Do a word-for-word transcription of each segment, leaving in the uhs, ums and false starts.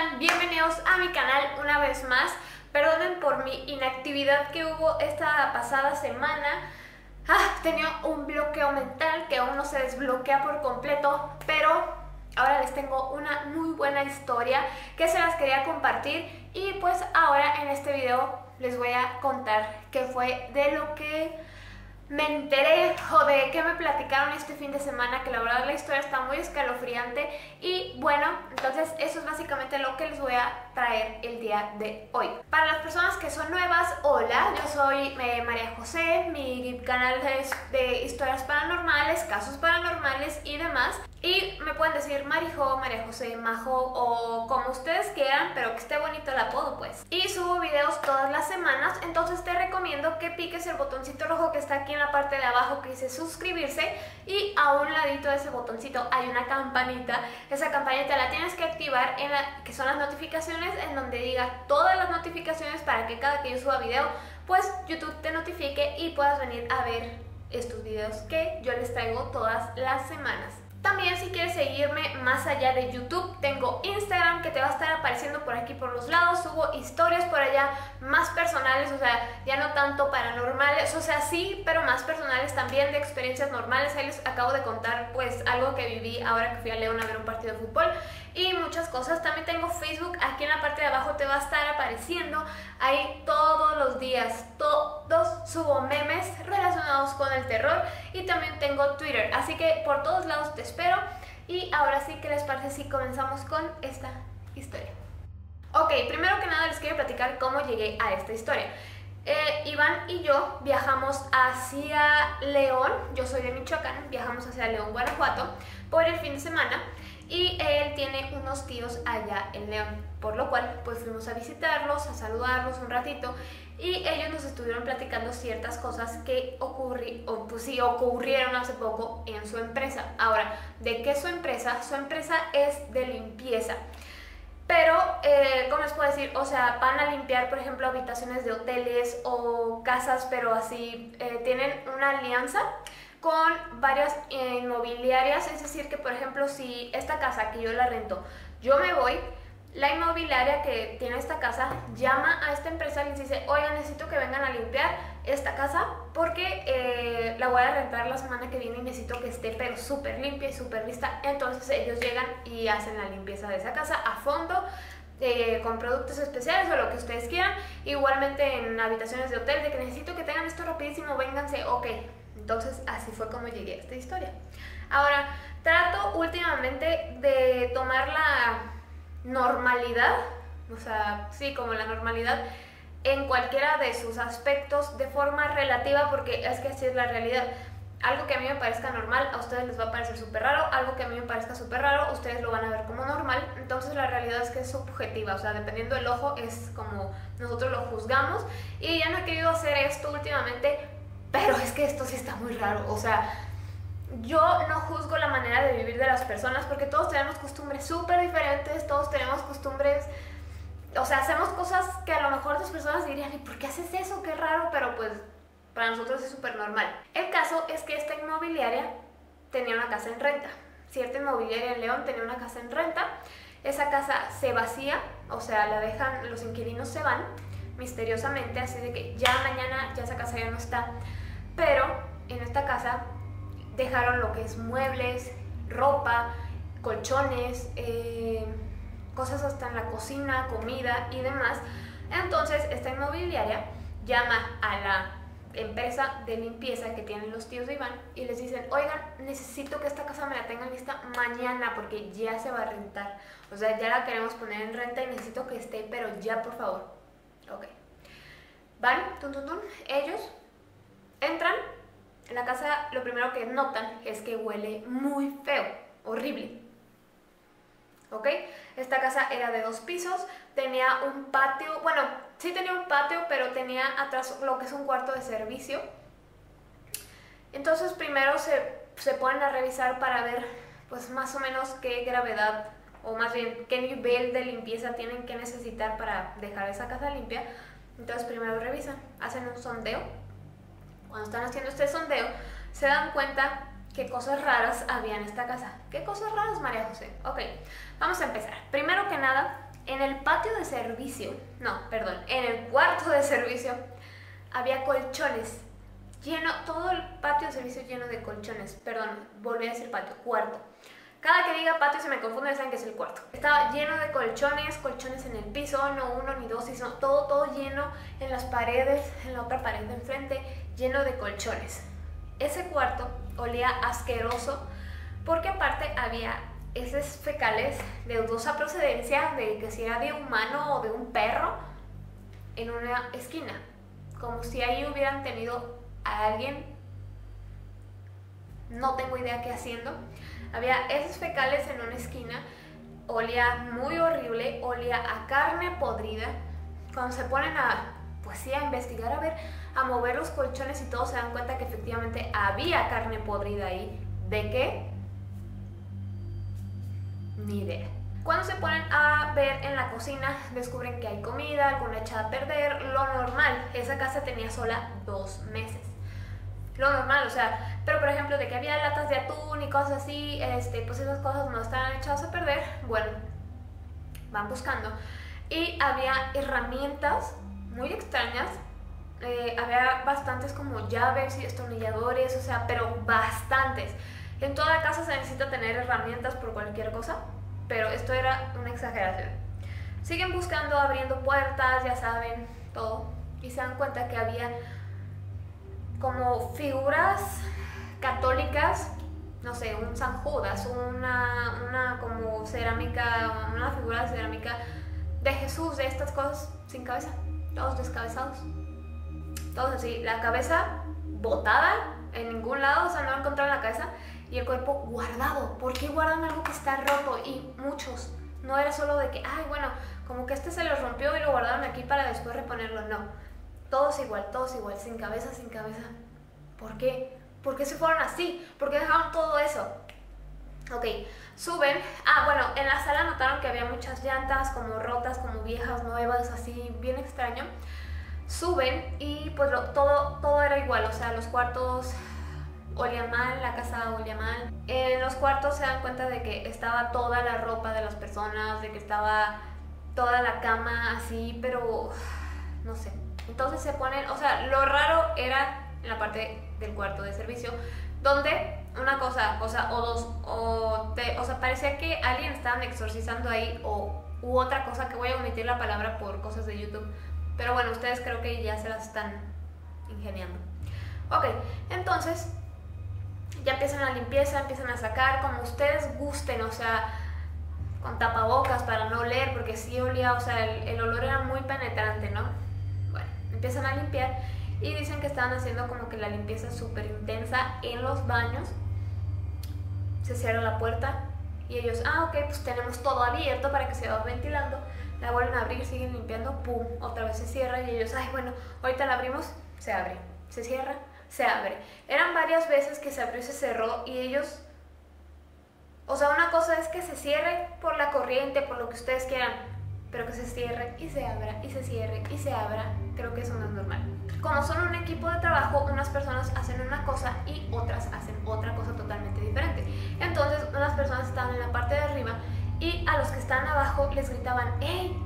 están? Bienvenidos a mi canal una vez más. Perdonen por mi inactividad que hubo esta pasada semana. Ah, tenía un bloqueo mental que aún no se desbloquea por completo, pero ahora les tengo una muy buena historia que se las quería compartir. Y pues ahora en este video les voy a contar qué fue de lo que me enteré o de qué me platicaron este fin de semana, que la verdad la historia está muy escalofriante. Y bueno, entonces eso es básicamente lo que les voy a traer el día de hoy. Para las personas que son nuevas, hola, yo soy eh, María José, mi canal es de historias paranormales, casos paranormales y demás. Y me pueden decir Marijo, María José, Majo o como ustedes quieran, pero que esté bonito el apodo pues. Y subo videos todas las semanas, entonces te recomiendo que piques el botoncito rojo que está aquí en la parte de abajo que dice suscribirse, y a un ladito de ese botoncito hay una campanita. Esa campanita la tienes que activar, en la, que son las notificaciones, en donde diga todas las notificaciones para que cada que yo suba video, pues YouTube te notifique y puedas venir a ver estos videos que yo les traigo todas las semanas. También si quieres seguirme más allá de YouTube, tengo Instagram que te va a estar apareciendo por aquí por los lados. Subo historias por allá más personales, o sea, ya no tanto paranormales, o sea, sí, pero más personales también, de experiencias normales. Ahí les acabo de contar pues algo que viví ahora que fui a León a ver un partido de fútbol y muchas cosas. También tengo Facebook, aquí en la parte de abajo te va a estar apareciendo. Ahí todos los días, todos subo memes relacionados con el terror, y también tengo Twitter, así que por todos lados te espero. Y ahora sí, que les parece si comenzamos con esta historia? Ok, primero que nada les quiero platicar cómo llegué a esta historia. Eh, Iván y yo viajamos hacia León, yo soy de Michoacán, viajamos hacia León, Guanajuato, por el fin de semana. Y él tiene unos tíos allá en León, por lo cual pues fuimos a visitarlos, a saludarlos un ratito, y ellos nos estuvieron platicando ciertas cosas que ocurri o, pues, sí, ocurrieron hace poco en su empresa. Ahora, ¿de qué es su empresa? Su empresa es de limpieza. Pero, eh, ¿cómo les puedo decir? O sea, van a limpiar, por ejemplo, habitaciones de hoteles o casas, pero así eh, tienen una alianza con varias inmobiliarias. Es decir que, por ejemplo, si esta casa que yo la rento, yo me voy, la inmobiliaria que tiene esta casa llama a esta empresa y les dice: oigan, necesito que vengan a limpiar esta casa porque eh, la voy a rentar la semana que viene y necesito que esté pero súper limpia y súper lista. Entonces ellos llegan y hacen la limpieza de esa casa a fondo, Eh, con productos especiales o lo que ustedes quieran. Igualmente en habitaciones de hotel, de que necesito que tengan esto rapidísimo, vénganse, ok. Entonces así fue como llegué a esta historia. Ahora, trato últimamente de tomar la normalidad, o sea, sí, como la normalidad en cualquiera de sus aspectos de forma relativa, porque es que así es la realidad. Algo que a mí me parezca normal, a ustedes les va a parecer súper raro. Algo que a mí me parezca súper raro, ustedes lo van a ver como normal. Entonces la realidad es que es subjetiva, o sea, dependiendo del ojo es como nosotros lo juzgamos. Y ya no he querido hacer esto últimamente, pero es que esto sí está muy raro. O sea, yo no juzgo la manera de vivir de las personas, porque todos tenemos costumbres súper diferentes, todos tenemos costumbres, o sea, hacemos cosas que a lo mejor otras personas dirían: ¿y por qué haces eso? Qué raro, pero pues para nosotros es súper normal. El caso es que esta inmobiliaria tenía una casa en renta. Cierta inmobiliaria en León tenía una casa en renta. Esa casa se vacía, o sea, la dejan, los inquilinos se van misteriosamente, así de que ya mañana ya esa casa ya no está. Pero en esta casa dejaron lo que es muebles, ropa, colchones, eh, cosas hasta en la cocina, comida y demás. Entonces esta inmobiliaria llama a la empresa de limpieza que tienen los tíos de Iván y les dicen: oigan, necesito que esta casa me la tengan lista mañana porque ya se va a rentar, o sea, ya la queremos poner en renta y necesito que esté, pero ya, por favor. Ok, van, tun, tun, tun. Ellos entran en la casa, lo primero que notan es que huele muy feo, horrible. Ok, esta casa era de dos pisos, tenía un patio, bueno, sí tenía un patio, pero tenía atrás lo que es un cuarto de servicio. Entonces primero se, se ponen a revisar para ver pues más o menos qué gravedad, o más bien qué nivel de limpieza tienen que necesitar para dejar esa casa limpia. Entonces primero revisan, hacen un sondeo. Cuando están haciendo este sondeo se dan cuenta qué cosas raras había en esta casa. ¿Qué cosas raras, María José? Ok, vamos a empezar. Primero que nada, En el patio de servicio, no, perdón, en el cuarto de servicio había colchones, lleno, todo el patio de servicio lleno de colchones, perdón, volví a decir patio, cuarto. Cada que diga patio se me confunde, saben que es el cuarto. Estaba lleno de colchones, colchones en el piso, no uno ni dos, sino todo, todo lleno en las paredes, en la otra pared de enfrente, lleno de colchones. Ese cuarto olía asqueroso porque aparte había heces fecales de dudosa procedencia, de que si era de humano o de un perro, en una esquina, como si ahí hubieran tenido a alguien, no tengo idea qué haciendo. Había heces fecales en una esquina, olía muy horrible, olía a carne podrida. Cuando se ponen a, pues sí, a investigar, a ver, a mover los colchones y todo, se dan cuenta que efectivamente había carne podrida ahí. ¿De qué? Ni idea. Cuando se ponen a ver en la cocina, descubren que hay comida, alguna echada a perder, lo normal. Esa casa tenía sola dos meses. Lo normal, o sea, pero por ejemplo de que había latas de atún y cosas así, este, pues esas cosas no estaban echadas a perder, bueno, van buscando. Y había herramientas muy extrañas, eh, había bastantes como llaves y destornilladores, o sea, pero bastantes. En toda casa se necesita tener herramientas por cualquier cosa, pero esto era una exageración. Siguen buscando, abriendo puertas, ya saben, todo, y se dan cuenta que había como figuras católicas, no sé, un San Judas, una, una como cerámica, una figura de cerámica de Jesús, de estas cosas sin cabeza, todos descabezados, todos así, la cabeza botada en ningún lado, o sea, no encontraron la cabeza y el cuerpo guardado. ¿Por qué guardan algo que está roto? Y muchos, no era solo de que, ay, bueno, como que este se los rompió y lo guardaron aquí para después reponerlo, no. Todos igual, todos igual, sin cabeza, sin cabeza. ¿Por qué? ¿Por qué se fueron así? ¿Por qué dejaron todo eso? Ok, suben. Ah, bueno, en la sala notaron que había muchas llantas como rotas, como viejas, nuevas, así, bien extraño. Suben y pues lo, todo, todo era igual, o sea, los cuartos olían mal, la casa olía mal. En los cuartos se dan cuenta de que estaba toda la ropa de las personas, de que estaba toda la cama así, pero no sé. Entonces se ponen, o sea, lo raro era en la parte del cuarto de servicio, donde una cosa, o sea, o dos, o, te, o sea, parecía que alguien estaban exorcizando ahí, o u otra cosa que voy a omitir la palabra por cosas de YouTube, pero bueno, ustedes creo que ya se las están ingeniando. Ok, entonces ya empiezan la limpieza, empiezan a sacar como ustedes gusten, o sea, con tapabocas para no oler, porque sí olía, o sea, el, el olor era muy penetrante, ¿no? Empiezan a limpiar y dicen que estaban haciendo como que la limpieza súper intensa en los baños. Se cierra la puerta y ellos, ah, ok, pues tenemos todo abierto para que se va ventilando. La vuelven a abrir, siguen limpiando, pum, otra vez se cierra y ellos, ay, bueno, ahorita la abrimos, se abre, se cierra, se abre. Eran varias veces que se abrió y se cerró y ellos, o sea, una cosa es que se cierre por la corriente, por lo que ustedes quieran, pero que se cierre y se abra, y se cierre y se abra, creo que eso no es normal. Como son un equipo de trabajo, unas personas hacen una cosa y otras hacen otra cosa totalmente diferente. Entonces, unas personas estaban en la parte de arriba y a los que estaban abajo les gritaban, hey,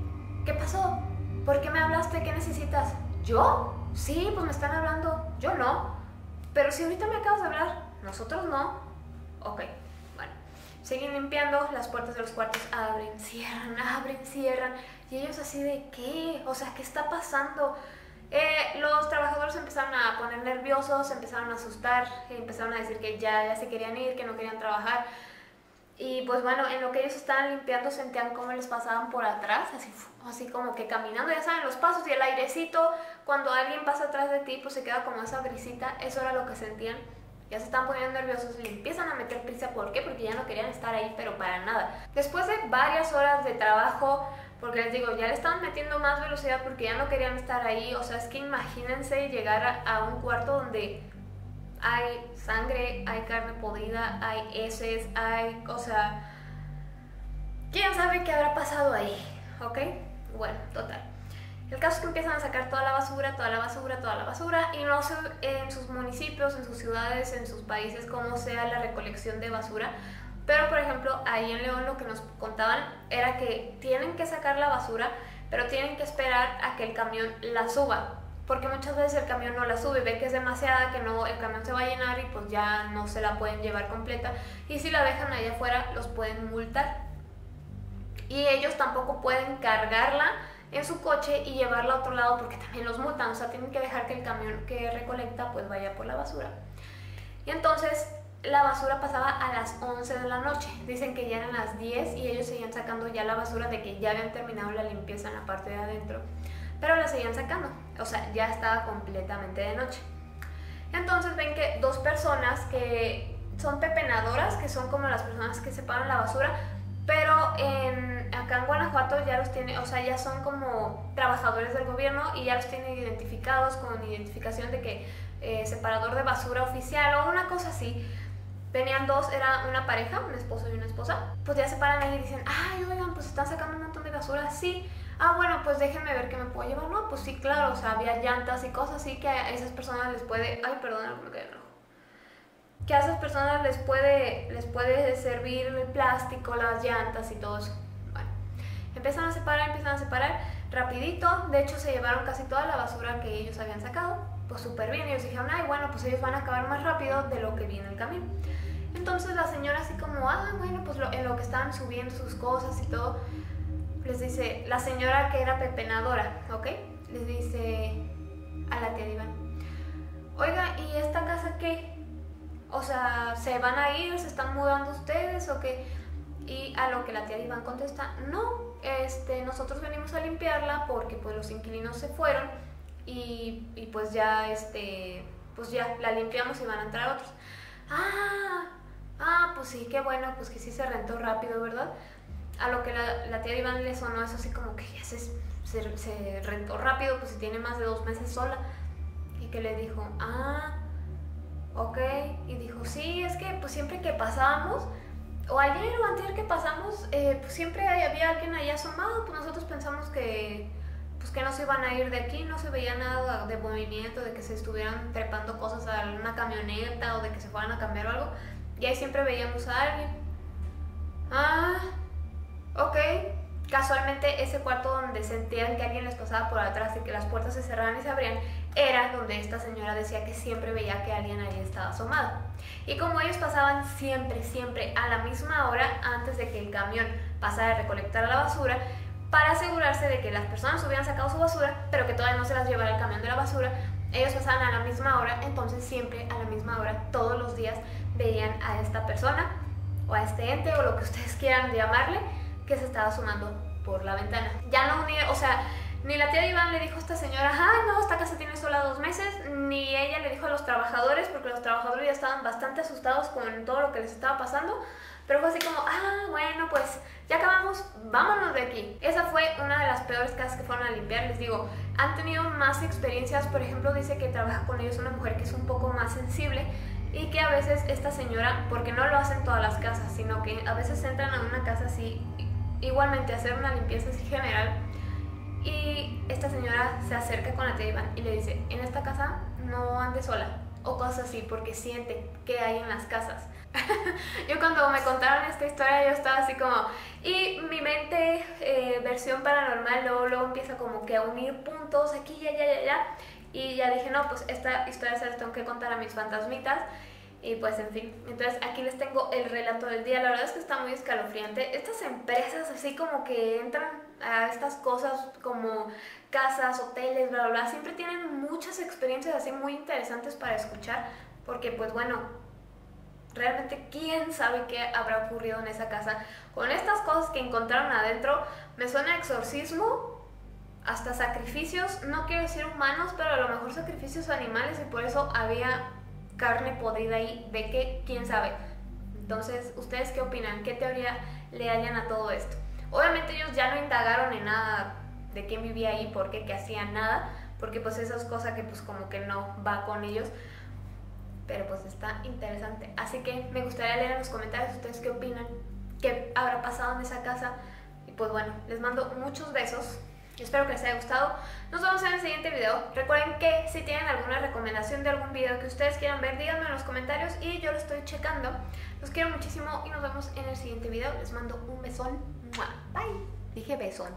¿qué pasó? ¿Por qué me hablaste? ¿Qué necesitas? ¿Yo? Sí, pues me están hablando. Yo no. Pero si ahorita me acabas de hablar, nosotros no. Ok. Siguen limpiando, las puertas de los cuartos abren, cierran, abren, cierran. Y ellos así de, ¿qué? O sea, ¿qué está pasando? Eh, los trabajadores empezaron a poner nerviosos, empezaron a asustar, empezaron a decir que ya, ya se querían ir, que no querían trabajar. Y pues bueno, en lo que ellos estaban limpiando sentían cómo les pasaban por atrás, así, así como que caminando, ya saben, los pasos y el airecito. Cuando alguien pasa atrás de ti, pues se queda como esa brisita, eso era lo que sentían. Ya se están poniendo nerviosos y empiezan a meter prisa. ¿Por qué? Porque ya no querían estar ahí, pero para nada. Después de varias horas de trabajo, porque les digo, ya le estaban metiendo más velocidad porque ya no querían estar ahí. O sea, es que imagínense llegar a, a un cuarto donde hay sangre, hay carne podrida, hay heces, hay... O sea, ¿quién sabe qué habrá pasado ahí? ¿Ok? Bueno, total. El caso es que empiezan a sacar toda la basura, toda la basura, toda la basura y no sé en sus municipios, en sus ciudades, en sus países, cómo sea la recolección de basura, Pero por ejemplo ahí en León lo que nos contaban era que tienen que sacar la basura, pero tienen que esperar a que el camión la suba, porque muchas veces el camión no la sube, ve que es demasiada, que no, el camión se va a llenar y pues ya no se la pueden llevar completa, y si la dejan allá afuera los pueden multar. Y ellos tampoco pueden cargarla en su coche y llevarla a otro lado porque también los multan, o sea, tienen que dejar que el camión que recolecta pues vaya por la basura. Y entonces la basura pasaba a las once de la noche, dicen que ya eran las diez y ellos seguían sacando ya la basura de que ya habían terminado la limpieza en la parte de adentro, pero la seguían sacando, o sea, ya estaba completamente de noche. Entonces ven que dos personas que son pepenadoras, que son como las personas que separan la basura, pero en, acá en Guanajuato ya los tiene, o sea, ya son como trabajadores del gobierno y ya los tienen identificados con identificación de que eh, separador de basura oficial o una cosa así. Venían dos, era una pareja, un esposo y una esposa, pues ya se paran ahí y dicen, ay, oigan, pues están sacando un montón de basura, sí, ah, bueno, pues déjenme ver qué me puedo llevar, no, pues sí, claro, o sea, había llantas y cosas así que a esas personas les puede, ay, perdón, algo me quedé rojo, que a esas personas les puede, les puede servir el plástico, las llantas y todo eso. Bueno, empiezan a separar, empiezan a separar, rapidito, de hecho se llevaron casi toda la basura que ellos habían sacado. Pues súper bien, ellos dijeron, ay bueno, pues ellos van a acabar más rápido de lo que viene el camión. Entonces la señora así como, ah bueno, pues lo, en lo que estaban subiendo sus cosas y todo, les dice, la señora que era pepenadora, ¿ok? Les dice a la tía de Iván, oiga, ¿y esta casa qué? O sea, ¿se van a ir? ¿Se están mudando ustedes o qué? Y a lo que la tía de Iván contesta, no, este, nosotros venimos a limpiarla porque pues los inquilinos se fueron. Y, y pues ya este pues ya la limpiamos y van a entrar otros. Ah, ah, pues sí, qué bueno, pues que sí se rentó rápido, ¿verdad? A lo que la, la tía de Iván le sonó eso así como que ya se, se, se rentó rápido, pues si tiene más de dos meses sola. Y que le dijo, ah, ok. Y dijo, sí, es que pues siempre que pasábamos, o ayer o antier que pasamos, eh, pues siempre había alguien ahí asomado, pues nosotros pensamos que... pues que no se iban a ir de aquí, no se veía nada de movimiento, de que se estuvieran trepando cosas a una camioneta o de que se fueran a cambiar o algo, y ahí siempre veíamos a alguien. Ah, ok. Casualmente ese cuarto donde sentían que alguien les pasaba por atrás y que las puertas se cerraban y se abrían, era donde esta señora decía que siempre veía que alguien ahí estaba asomado. Y como ellos pasaban siempre, siempre a la misma hora antes de que el camión pasara a recolectar la basura, para asegurarse de que las personas hubieran sacado su basura, pero que todavía no se las llevara el camión de la basura, ellos pasaban a la misma hora, entonces siempre a la misma hora, todos los días veían a esta persona, o a este ente, o lo que ustedes quieran llamarle, que se estaba asomando por la ventana. Ya no, ni, o sea, ni la tía de Iván le dijo a esta señora, ah, no, esta casa tiene sola dos meses, ni ella le dijo a los trabajadores, porque los trabajadores ya estaban bastante asustados con todo lo que les estaba pasando, pero fue así como, ah, bueno, pues ya acabamos, vámonos de aquí. Esa fue una de las peores casas que fueron a limpiar, les digo. Han tenido más experiencias, por ejemplo, dice que trabaja con ellos una mujer que es un poco más sensible y que a veces esta señora, porque no lo hacen todas las casas, sino que a veces entran a una casa así, igualmente a hacer una limpieza así general, y esta señora se acerca con la tía Iván y le dice, en esta casa no ande sola, o cosas así, porque siente que hay en las casas. Yo cuando me contaron esta historia yo estaba así como, y mi mente eh, versión paranormal luego, luego empieza como que a unir puntos aquí, ya, ya, ya, ya, y ya dije, no, pues esta historia se la tengo que contar a mis fantasmitas, y pues en fin. Entonces aquí les tengo el relato del día, la verdad es que está muy escalofriante. Estas empresas así como que entran a estas cosas como casas, hoteles, bla, bla, bla, siempre tienen muchas experiencias así muy interesantes para escuchar, porque pues bueno, realmente quién sabe qué habrá ocurrido en esa casa. Con estas cosas que encontraron adentro, me suena a exorcismo, hasta sacrificios, no quiero decir humanos, pero a lo mejor sacrificios animales, y por eso había carne podrida ahí, de que quién sabe. Entonces, ¿ustedes qué opinan? ¿Qué teoría le hallan a todo esto? Obviamente ellos ya no indagaron en nada de quién vivía ahí, por qué, qué hacían, nada, porque pues eso es cosa que pues como que no va con ellos. Pero pues está interesante, así que me gustaría leer en los comentarios ustedes qué opinan, qué habrá pasado en esa casa, y pues bueno, les mando muchos besos. Espero que les haya gustado. Nos vemos en el siguiente video. Recuerden que si tienen alguna recomendación de algún video que ustedes quieran ver, díganme en los comentarios y yo lo estoy checando. Los quiero muchísimo y nos vemos en el siguiente video. Les mando un besón. Bye. Dije besón.